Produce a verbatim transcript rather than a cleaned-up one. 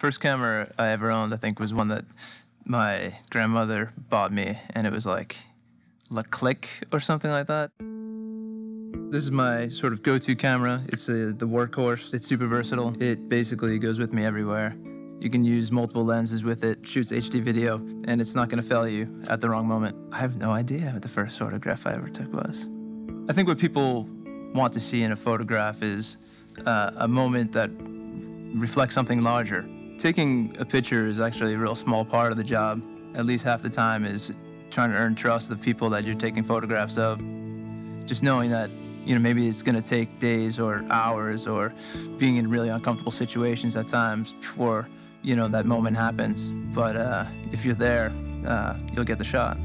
first camera I ever owned, I think, was one that my grandmother bought me, and it was like Le Click or something like that. This is my sort of go-to camera. It's a, the workhorse. It's super versatile. It basically goes with me everywhere. You can use multiple lenses with it, shoots H D video, and it's not going to fail you at the wrong moment. I have no idea what the first photograph I ever took was. I think what people want to see in a photograph is uh, a moment that reflects something larger. Taking a picture is actually a real small part of the job. At least half the time is trying to earn trust of people that you're taking photographs of. Just knowing that, you know, maybe it's going to take days or hours or being in really uncomfortable situations at times before, you know, that moment happens. But uh, if you're there, uh, you'll get the shot.